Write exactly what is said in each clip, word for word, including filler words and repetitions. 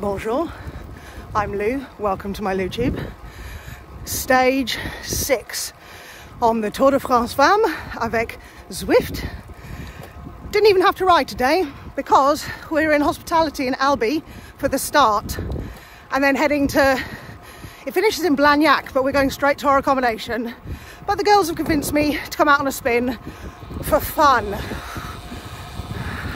Bonjour, I'm Lou, welcome to my LouTube. Stage six on the Tour de France Femmes avec Zwift. Didn't even have to ride today because we're in hospitality in Albi for the start and then heading to, it finishes in Blagnac, but we're going straight to our accommodation. But the girls have convinced me to come out on a spin for fun.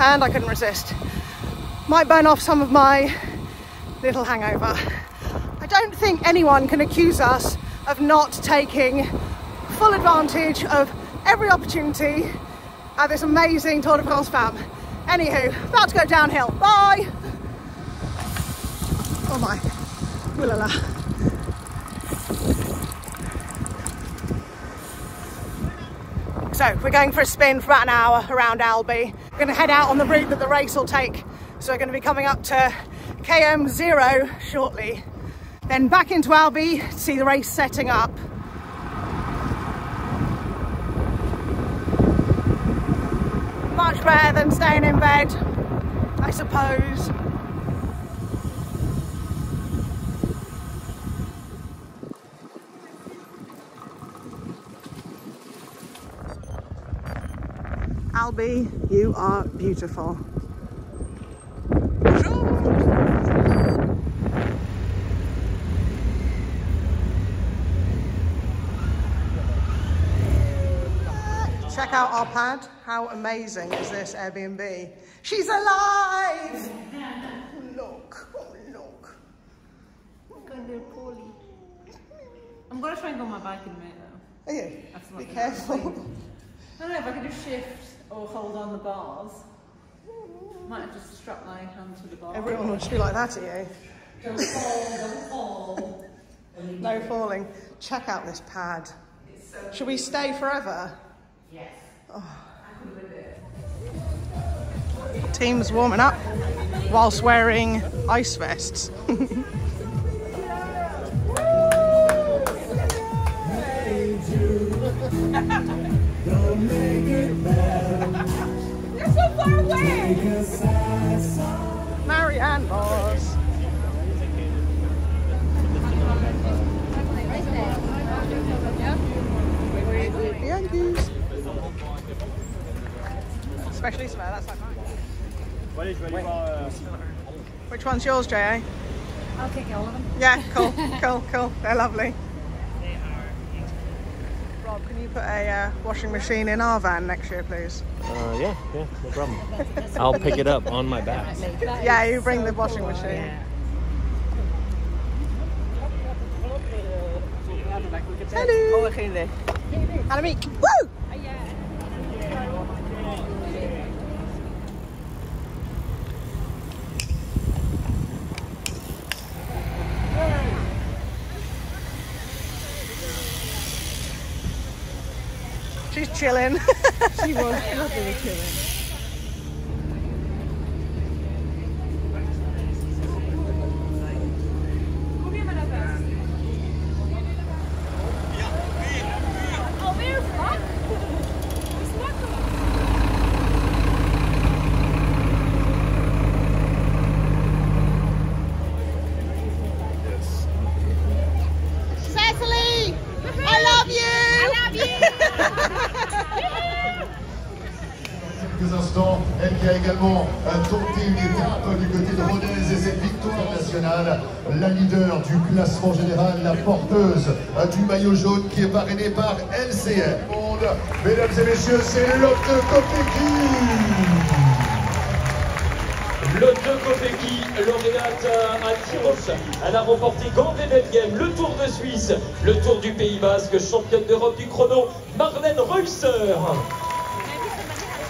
And I couldn't resist. Might burn off some of my little hangover. I don't think anyone can accuse us of not taking full advantage of every opportunity at this amazing Tour de France Femmes. Anywho, about to go downhill. Bye! Oh my. Ooh la la. So we're going for a spin for about an hour around Albi. We're gonna head out on the route that the race will take. So we're gonna be coming up to K M zero shortly. Then back into Albi to see the race setting up. Much better than staying in bed, I suppose. Albi, you are beautiful. Check out our pad. How amazing is this Airbnb? She's alive! Look, oh look. I'm gonna try and go on my bike in a minute though. Are you? Absolutely. Be careful. I don't know if I could just shift or hold on the bars. Might have just strapped my hand to the bar. Everyone would just be like that at you. Don't fall, don't fall. No falling. Check out this pad. It's so Should we stay forever? Yes. Oh. Team's warming up whilst wearing ice vests. They're so far away. Marianne Boss. Yankees. Especially smell, that's like mine. Which one's yours, J A? I'll take all of them. Yeah, cool, cool, cool. They're lovely. They are beautiful. Rob, can you put a uh, washing machine in our van next year, please? Uh, yeah, yeah, no problem. I'll pick it up on my back. Yeah, you bring so the washing cool. machine. Yeah. Hello. Annemiek. Woo! She's chilling. She was happily chilling. Cecily, I love you. Quelques instants, elle qui a également tenté une étape du côté de Rodez et cette victoire nationale, la leader du classement général, la porteuse du maillot jaune qui est parrainée par L C M. Mesdames et messieurs, c'est Lotte Kopecky. Lotte Kopecky, lauréate à Tyros, elle a remporté Gand et Belgium, le Tour de Suisse, le Tour du Pays Basque, championne d'Europe du chrono, Marlène Reusser.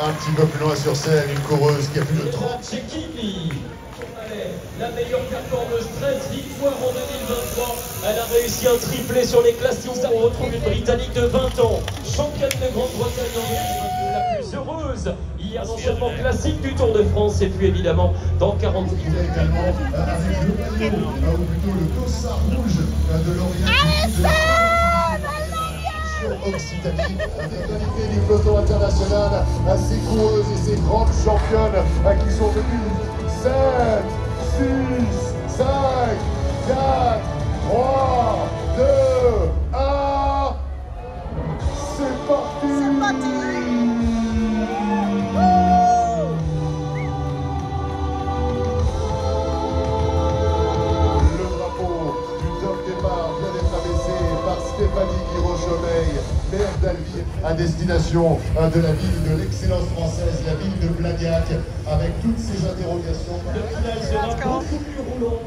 Un petit peu plus loin sur scène, une coureuse qui a plus de trente secondes. La meilleure performance, treize victoires en deux mille vingt-trois. Elle a réussi un triplé sur les classiques. On retrouve une Britannique de vingt ans, championne de Grande-Bretagne, la plus heureuse. Il y a l'enchaînement classique du Tour de France et puis évidemment dans quarante-huit. Il y a également avec le maillot, ou plutôt le dossard rouge de Lauriane Touchy. Occitanie, l'arrivée du peloton international à ces coureuses et ces grandes championnes qui sont venues sept, six, quatre, trois, deux, un, c'est parti. C'est parti. Maire d'Albi, à destination de la ville de l'excellence française, la ville de Blagnac, avec toutes ces interrogations. Le final sera beaucoup plus roulant,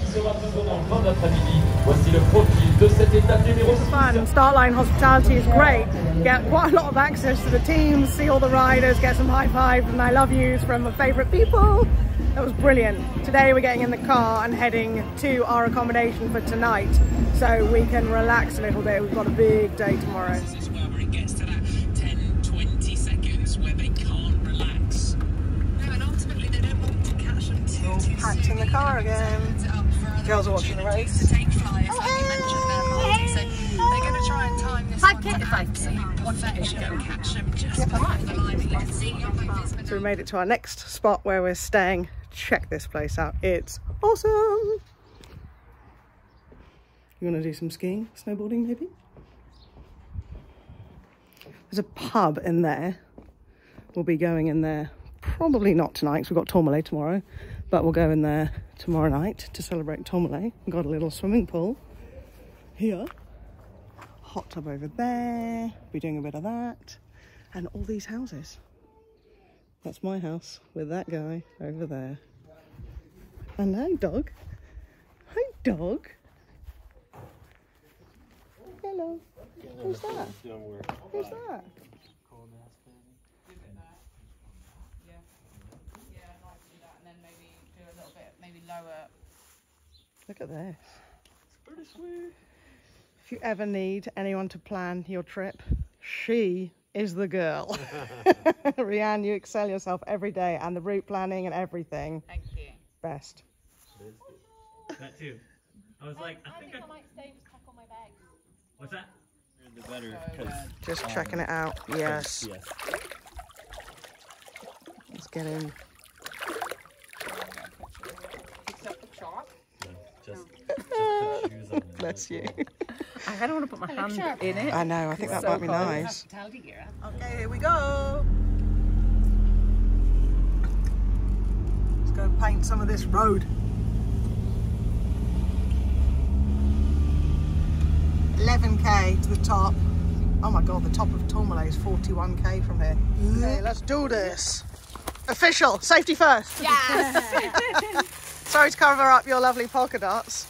qui sera toujours dans le vent de l'après-midi. Voici le profil de cette étape numéro six. Starline hospitality is great. Get quite a lot of access to the teams, see all the riders, get some high fives and I love yous from my favorite people. That was brilliant. Today we're getting in the car and heading to our accommodation for tonight, so we can relax a little bit. We've got a big day tomorrow. This is where it gets to that ten, twenty seconds where they can't relax. No, and ultimately they don't want to catch them too, too soon. Packed in the car again. Girls are watching the race. To take flyers, like you mentioned there, Marty, so they're going to try and time this one to absolute perfection and catch them just behind the line. You can see your movements. So we made it to our next spot where we're staying. Check this place out, it's awesome. You want to do some skiing, snowboarding maybe? There's a pub in there. We'll be going in there, probably not tonight because we've got Tourmalet tomorrow, but we'll go in there tomorrow night to celebrate Tourmalet. We've got a little swimming pool here, hot tub over there, we're doing a bit of that, and all these houses. That's my house with that guy over there. And hi, dog. Hi, dog. Hello. Who's that? Who's that? Yeah. Yeah, I might do that and then maybe do a little bit, maybe lower. Look at this. It's pretty sweet. If you ever need anyone to plan your trip, she is the girl. Rianne, you excel yourself every day and the route planning and everything. Thank you. Best. That too. I was I, like, I, I think, think I... I might stay and just pack all my bags. What's that? You're the better. So, uh, just um, checking it out. Yes. yes. Let's get in. Except the chalk? No, just, no. just put shoes on it. Bless you. I kind of want to put my hand sharp. in it. I know, I think that so might be nice. Okay, here we go. Let's go paint some of this road. eleven K to the top. Oh my God, the top of Tourmalet is forty-one K from here. Mm. Okay, let's do this. Official, safety first. Yeah. Sorry to cover up your lovely polka dots.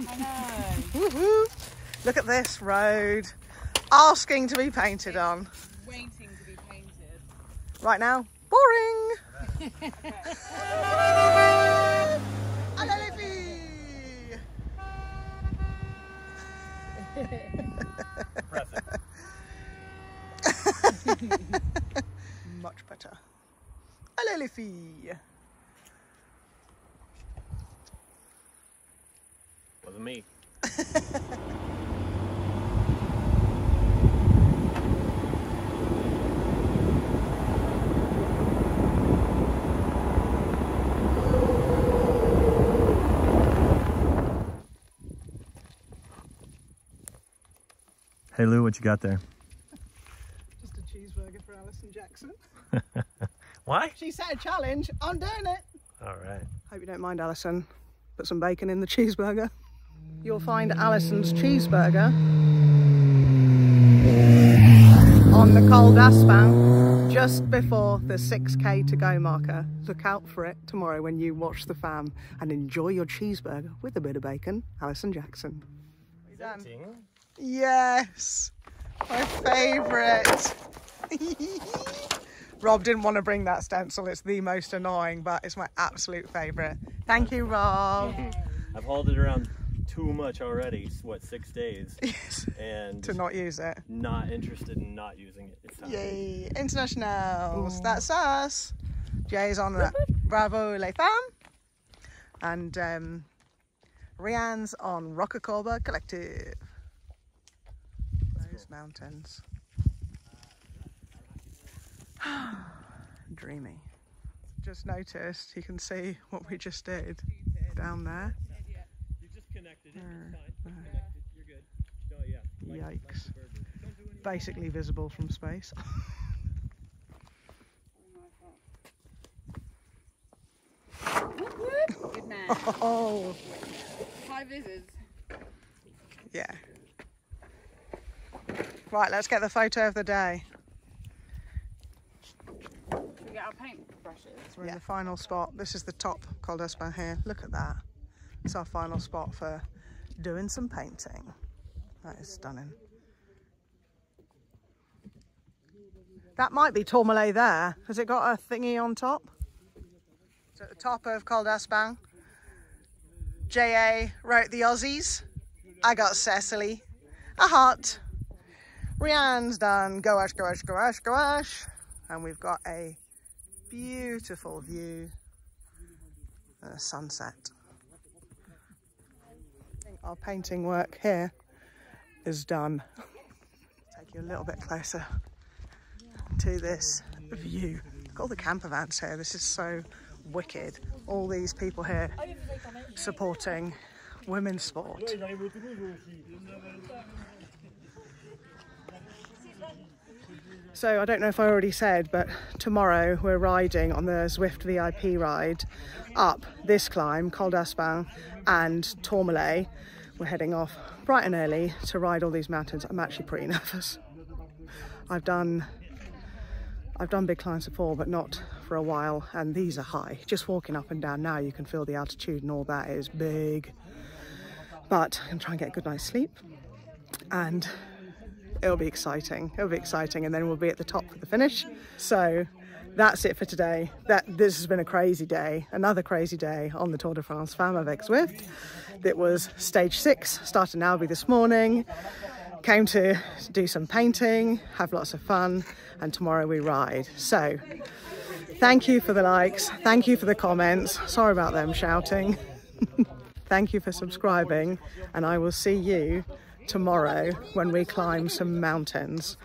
I know. Woohoo. Look at this road, asking to be painted on. Waiting to be painted. Right now, boring. Much better. Alelifi. Wasn't me. Hey Lou, what you got there? Just a cheeseburger for Alison Jackson. Why? She set a challenge. I'm doing it. All right. Hope you don't mind, Alison. Put some bacon in the cheeseburger. You'll find Alison's cheeseburger on the Col d'Aspin just before the six K to go marker. Look out for it tomorrow when you watch the fam and enjoy your cheeseburger with a bit of bacon. Alison Jackson. Done. Yes, my favourite. Rob didn't want to bring that stencil. It's the most annoying, but it's my absolute favourite. Thank you, Rob. Yay. I've hauled it around too much already. What, six days? Yes. And to not use it. Not interested in not using it. It's time. Yay! Internationals. Ooh. That's us. Jay's on that. Bravo, les femmes. And um, Rianne's on Rocacoba Collective. Mountains. Dreamy. Just noticed you can see what we just did down there. connected. It's fine. It's connected. You're good. Oh, yeah. Like, yikes. Like basically visible from space. Whoop, whoop. Good man. Oh. High vises. Yeah. Right, let's get the photo of the day. We get our paintbrushes. We're yeah. in the final spot. This is the top Col d'Aspin here. Look at that. It's our final spot for doing some painting. That is stunning. That might be Tourmalet there. Has it got a thingy on top? It's at the top of Col d'Aspin. J A wrote the Aussies. I got Cecily. A heart. Rianne's done gouache, gouache, gouache, gouache. And we've got a beautiful view and a sunset. I think our painting work here is done. Take you a little bit closer to this view. Look at all the camper vans here. This is so wicked. All these people here supporting women's sport. So I don't know if I already said, but tomorrow we're riding on the Zwift V I P ride up this climb, Col d'Aspin and Tourmalet. We're heading off bright and early to ride all these mountains. I'm actually pretty nervous. I've done, I've done big climbs before, but not for a while, and these are high. Just walking up and down now, you can feel the altitude and all that is big. But I'm trying to get a good night's sleep, and it'll be exciting. It'll be exciting, and then we'll be at the top for the finish. So that's it for today. That this has been a crazy day, another crazy day on the Tour de France Femmes avec Zwift. That was stage six, started in Albi this morning, came to do some painting, have lots of fun, and tomorrow we ride. So thank you for the likes, thank you for the comments, sorry about them shouting. Thank you for subscribing, and I will see you tomorrow when we climb some mountains.